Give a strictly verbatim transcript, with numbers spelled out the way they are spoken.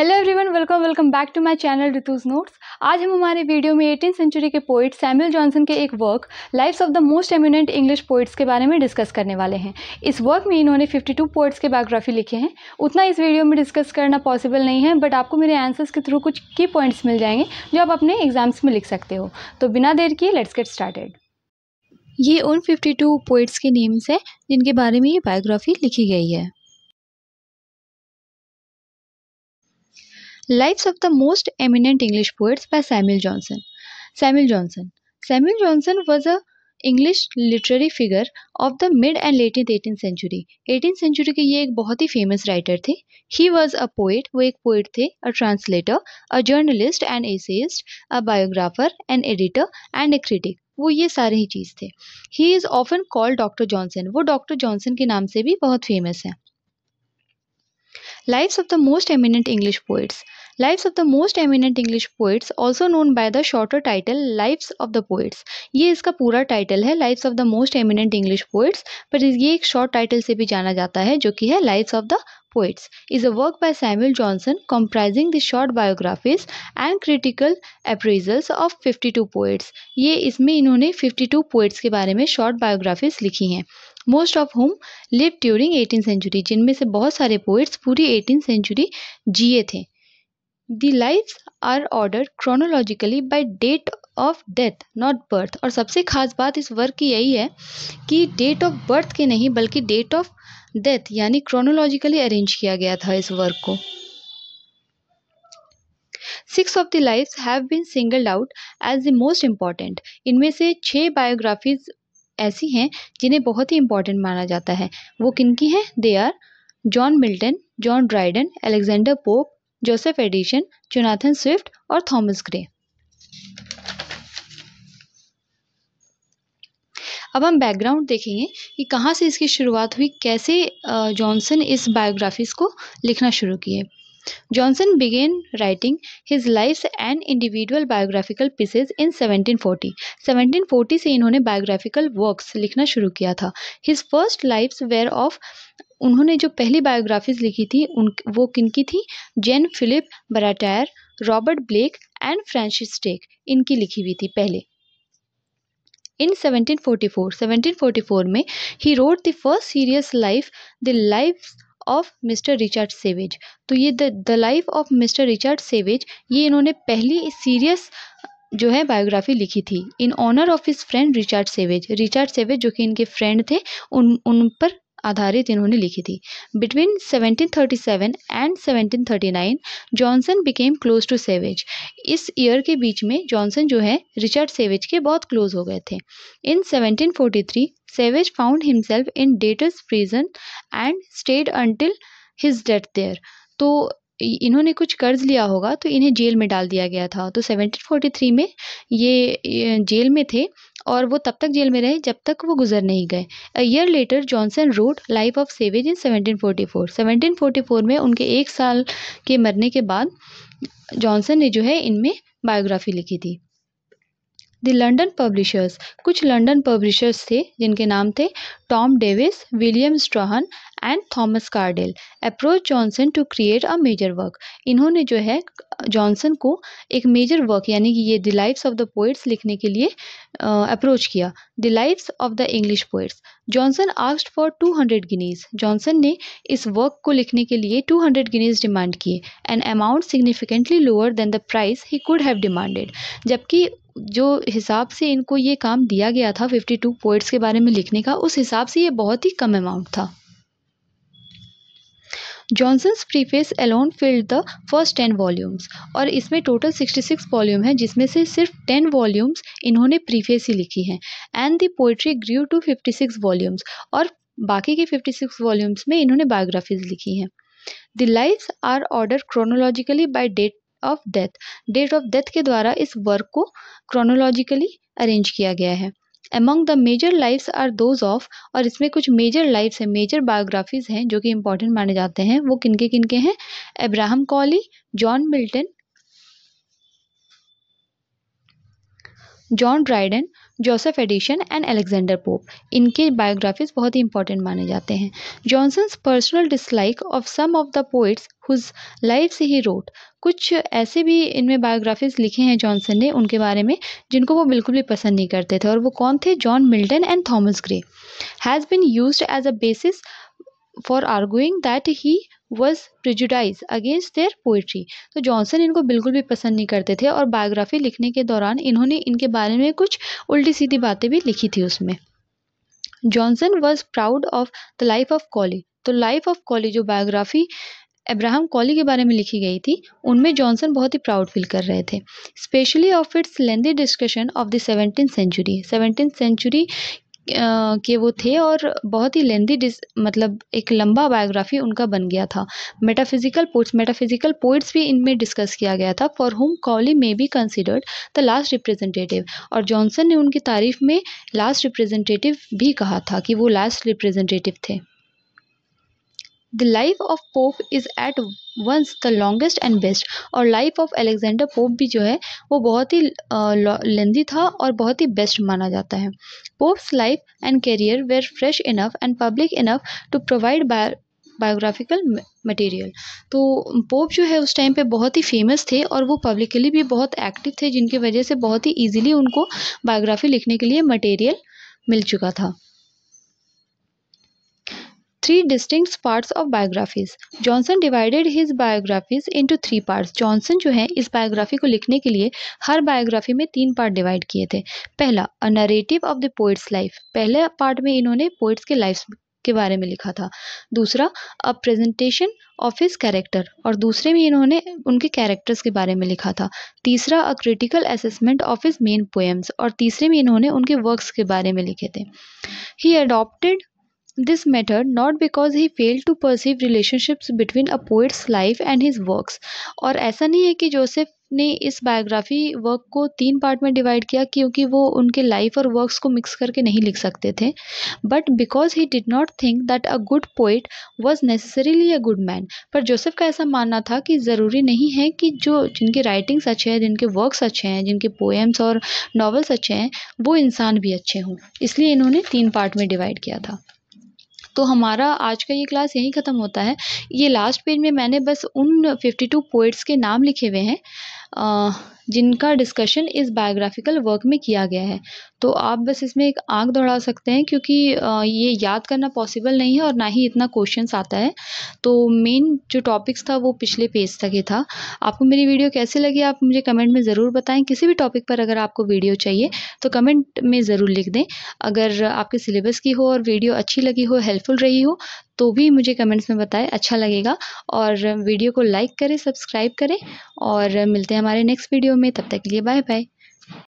Hello everyone, welcome welcome back to my channel Ritu's notes. आज हम हमारे वीडियो में एटीन सेंचुरी के पोइट सैमुअल जॉनसन के एक work lives of the most eminent English poets के बारे में डिस्कस करने वाले हैं। इस वर्क में इन्होंने बावन पोइट्स के बायोग्राफी लिखे हैं। उतना इस वीडियो में डिस्कस करना पॉसिबल नहीं है, बट आपको मेरे आंसर्स के थ्रू कुछ की पॉइंट्स मिल जाएंगे जो आप अपने एग्जाम्स में लिख सकते हो। तो बिना देर किए लेट्स गेट स्टार्टेड। ये उन बावन पोइट्स के नेम्स हैं जिनके बारे में ये बायोग्राफी लिखी गई है। Lives of the Most Eminent English Poets by Samuel Johnson. Samuel Johnson. Samuel Johnson was a English literary figure of the mid and late eighteenth century. eighteenth century के ये एक बहुत ही famous writer थे. He was a poet. वो एक poet थे, a translator, a journalist, an essayist, a biographer, an editor, and a critic. वो ये सारे ही चीज़ थे. He is often called Doctor Johnson. वो Doctor Johnson के नाम से भी बहुत famous हैं. Lives of the Most Eminent English Poets. Lives of the Most Eminent English Poets, also known by the shorter title Lives of the Poets. ये इसका पूरा टाइटल है Lives of the Most Eminent English Poets, पर ये एक short title से भी जाना जाता है जो कि है Lives of the Poets. Is a work by Samuel Johnson comprising the short biographies and critical appraisals of बावन poets. ये इसमें इन्होंने बावन poets के बारे में short biographies लिखी हैं, most of whom live during eighteen century, जिनमें से बहुत सारे पोइट्स पूरी एटीन सेंचुरी जिए थे. The lives are order chronologically by date of death, not birth. और सबसे खास बात इस वर्क की यही है कि डेट ऑफ बर्थ के नहीं बल्कि डेट ऑफ डेथ यानी क्रोनोलॉजिकली अरेंज किया गया था इस वर्क को. Six of the lives have been singled out as the most important. इनमें से छः बायोग्राफीज ऐसी हैं जिन्हें बहुत ही इंपॉर्टेंट माना जाता है. वो किनकी हैं? They are John Milton, John Dryden, Alexander Pope, Joseph Addison, Jonathan Swift और थॉमस ग्रे. अब हम बैकग्राउंड देखेंगे कि कहाँ से इसकी शुरुआत हुई, कैसे जॉनसन इस बायोग्राफीज को लिखना शुरू किए. Johnson began writing his lives and individual biographical pieces in seventeen forty. seventeen forty से इन्होंने biographical works लिखना शुरू किया था. His first lives were of, उन्होंने जो पहली biographies लिखी थी उन वो किनकी थी? Jean Philippe Baratier, Robert Blake and Francis Drake, इनकी लिखी हुई थी पहले. In seventeen forty-four, seventeen forty-four में he wrote the first serious life, the lives of mister Richard Savage. तो ये the life of mister Richard Savage, ये इन्होंने पहली सीरियस जो है बायोग्राफी लिखी थी in honour of his friend Richard Savage. Richard Savage जो कि इनके फ्रेंड थे, उन उन पर आधारित इन्होंने लिखी थी. Between seventeen thirty seven and seventeen thirty nine Johnson became close to Savage. इस ईयर के बीच में जॉनसन जो है रिचर्ड सेवेज के बहुत क्लोज हो गए थे. In seventeen forty three Savage found himself in debtors prison and stayed until his death there. तो इन्होंने कुछ कर्ज लिया होगा तो इन्हें जेल में डाल दिया गया था. तो सेवनटीन फोर्टी थ्री में ये जेल में थे और वो तब तक जेल में रहे जब तक वो गुजर नहीं गए. A year later Johnson wrote life of Savage in seventeen forty four. Seventeen forty four में उनके एक साल के मरने के बाद जॉनसन ने जो है इनमें बायोग्राफी लिखी थी. द लंडन पब्लिशर्स, कुछ लंडन पब्लिशर्स थे जिनके नाम थे Tom Davies, William Strahan and Thomas Cadell, approach Johnson to create a major work. इन्होंने जो है जॉनसन को एक मेजर वर्क यानी कि ये the lives of the poets लिखने के लिए अप्रोच किया. The lives of the English poets. Johnson asked for two hundred guineas. Johnson ने इस वर्क को लिखने के लिए टू हंड्रेड गिनीज डिमांड किए. An amount significantly lower than the price he could have demanded. जबकि जो हिसाब से इनको ये काम दिया गया था बावन पोइट्स के बारे में लिखने का, उस हिसाब से ये बहुत ही कम अमाउंट था. Johnson's preface alone filled the first ten volumes. और इसमें टोटल छियासठ वॉल्यूम है जिसमें से सिर्फ टेन वॉल्यूम्स इन्होंने प्रीफेस ही लिखी हैं. And the poetry grew to छप्पन वॉल्यूम्स. और बाकी के छप्पन वॉल्यूम्स में इन्होंने बायोग्राफीज लिखी हैं. The lives are order chronologically by date of death. Date of death के द्वारा इस वर्क को क्रोनोलॉजिकली अरेंज किया गया है. Among the major lives are those of, और इसमें कुछ major lives हैं, major biographies हैं जो कि important माने जाते हैं. वो किनके किनके हैं? Abraham Cowley, John Milton, John Dryden, Joseph Addison and Alexander Pope, इनके बायोग्राफीज बहुत ही इंपॉर्टेंट माने जाते हैं। Johnson's personal dislike of some of the poets whose life से ही रोट, कुछ ऐसे भी इनमें बायोग्राफीज लिखे हैं जॉनसन ने उनके बारे में जिनको वो बिल्कुल भी पसंद नहीं करते थे, और वो कौन थे? John Milton and Thomas Gray. Has been used as a basis for arguing that he was prejudice against their poetry. तो जॉनसन इनको बिल्कुल भी पसंद नहीं करते थे और बायोग्राफी लिखने के दौरान इन्होंने इनके बारे में कुछ उल्टी सीधी बातें भी लिखी थी उसमें। Johnson was proud of the life of Cowley. तो लाइफ ऑफ कॉली जो बायोग्राफी अब्राहम कॉली के बारे में लिखी गई थी उनमें जॉनसन बहुत ही प्राउड फील कर रहे थे, specially of its lengthy discussion of the seventeenth century. Seventeenth century के वो थे और बहुत ही लेंदी डिस मतलब एक लंबा बायोग्राफी उनका बन गया था। मेटाफिजिकल पोइट्स मेटाफिजिकल पोइट्स भी इनमें डिस्कस किया गया था, for whom Cowley may be considered the last representative. और जॉनसन ने उनकी तारीफ में लास्ट रिप्रेजेंटेटिव भी कहा था कि वो लास्ट रिप्रेजेंटेटिव थे। The life of Pope is at once the longest and best. और लाइफ ऑफ अलेक्जेंडर पोप भी जो है वो बहुत ही लेंदी था और बहुत ही बेस्ट माना जाता है। Pope's life and career were fresh enough and public enough to provide by biographical material. तो पोप जो है उस टाइम पे बहुत ही फेमस थे और वो पब्लिकली भी बहुत एक्टिव थे, जिनकी वजह से बहुत ही ईजिली उनको बायोग्राफी लिखने के लिए मटेरियल मिल चुका था। Three distinct parts of biographies. Johnson divided his biographies into three parts. Johnson जो है इस biography को लिखने के लिए हर biography में तीन part divide किए थे। पहला a narrative of the poet's life. पहले part में इन्होंने poets के lives के बारे में लिखा था। दूसरा a presentation of his character. और दूसरे में इन्होंने उनके characters के बारे में लिखा था। तीसरा a critical assessment of his main poems. और तीसरे में इन्होंने उनके works के बारे में लिखे थे। He adopted This method not because he failed to perceive relationships between a poet's life and his works. और ऐसा नहीं है कि जोसेफ ने इस बायोग्राफी वर्क को तीन पार्ट में डिवाइड किया क्योंकि वो उनके लाइफ और वर्क्स को मिक्स करके नहीं लिख सकते थे, but because he did not think that a good poet was necessarily a good man. पर जोसेफ का ऐसा मानना था कि ज़रूरी नहीं है कि जो जिनके राइटिंग्स अच्छे हैं, जिनके वर्क्स अच्छे हैं, जिनके पोएम्स और नॉवेल्स अच्छे हैं, वो इंसान भी अच्छे हों, इसलिए इन्होंने तीन पार्ट में डिवाइड किया था। तो हमारा आज का ये क्लास यहीं ख़त्म होता है। ये लास्ट पेज में मैंने बस उन बावन पोइट्स के नाम लिखे हुए हैं जिनका डिस्कशन इस बायोग्राफिकल वर्क में किया गया है, तो आप बस इसमें एक आंख दौड़ा सकते हैं क्योंकि ये याद करना पॉसिबल नहीं है और ना ही इतना क्वेश्चंस आता है। तो मेन जो टॉपिक्स था वो पिछले पेज तक ही था। आपको मेरी वीडियो कैसे लगी आप मुझे कमेंट में ज़रूर बताएं। किसी भी टॉपिक पर अगर आपको वीडियो चाहिए तो कमेंट में ज़रूर लिख दें। अगर आपके सिलेबस की हो और वीडियो अच्छी लगी हो, हेल्पफुल रही हो, तो भी मुझे कमेंट्स में बताएं, अच्छा लगेगा। और वीडियो को लाइक करें, सब्सक्राइब करें और मिलते हैं हमारे नेक्स्ट वीडियो में। तब तक के लिए बाय बाय।